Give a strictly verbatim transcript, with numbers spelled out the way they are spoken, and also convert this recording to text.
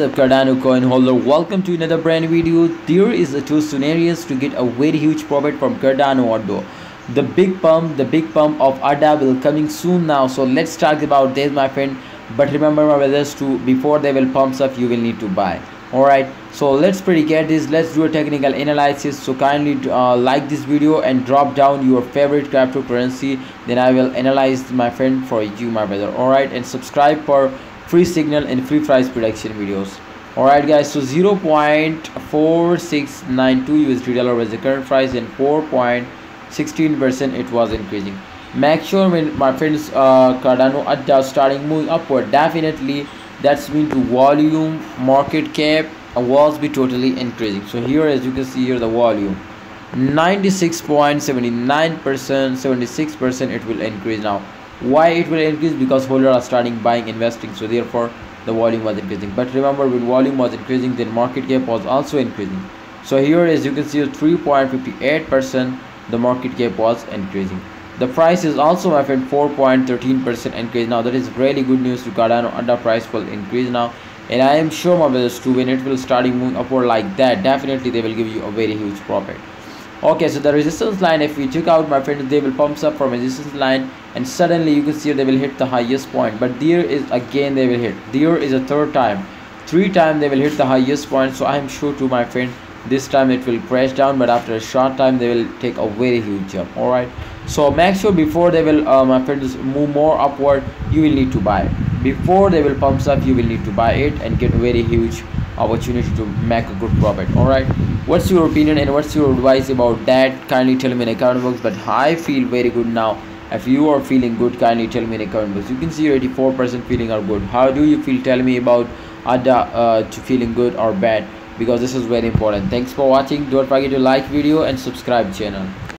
up Cardano coin holder, welcome to another brand video. There is a two scenarios to get a very huge profit from Cardano order. The big pump, the big pump of Ada will coming soon now. So let's talk about this, my friend. But remember my brothers, to before they will pump stuff, you will need to buy. All right, so let's predicate this. Let's do a technical analysis. So kindly uh, like this video and drop down your favorite cryptocurrency. Then I will analyze my friend for you, my brother. All right, and subscribe for free signal and free price prediction videos. All right, guys. So zero point four six nine two U S D dollar was the current price, and four point one six percent it was increasing. Make sure when my friends uh, Cardano Ada starting moving upward, definitely that's mean to volume, market cap was be totally increasing. So here, as you can see here, the volume ninety-six point seven nine percent, seventy-six percent it will increase now. Why it will increase? Because holders are starting buying, investing, so therefore the volume was increasing. But remember, when volume was increasing, then market cap was also increasing. So here, as you can see, three point five eight percent the market cap was increasing. The price is also, my friend, four point one three percent increase now. That is really good news to Cardano. Under price will increase now, and I am sure my brothers too, when it will start moving upward like that, definitely they will give you a very huge profit. Okay, so the resistance line, if we check out, my friend, they will pump up from resistance line, and suddenly you can see they will hit the highest point. But there is again they will hit. There is a third time, three times they will hit the highest point. So I am sure to my friend, this time it will crash down, but after a short time they will take a very huge jump. All right, so make sure before they will uh, my friends move more upward, you will need to buy. Before they will pump up, you will need to buy it and get very huge opportunity to make a good profit. All right, what's your opinion and what's your advice about that? Kindly tell me in the comment box. But I feel very good now. If you are feeling good, kindly tell me in the comment box. You can see eighty-four percent feeling are good. How do you feel? Tell me about Ada uh, to feeling good or bad, because this is very important. Thanks for watching. Don't forget to like video and subscribe channel.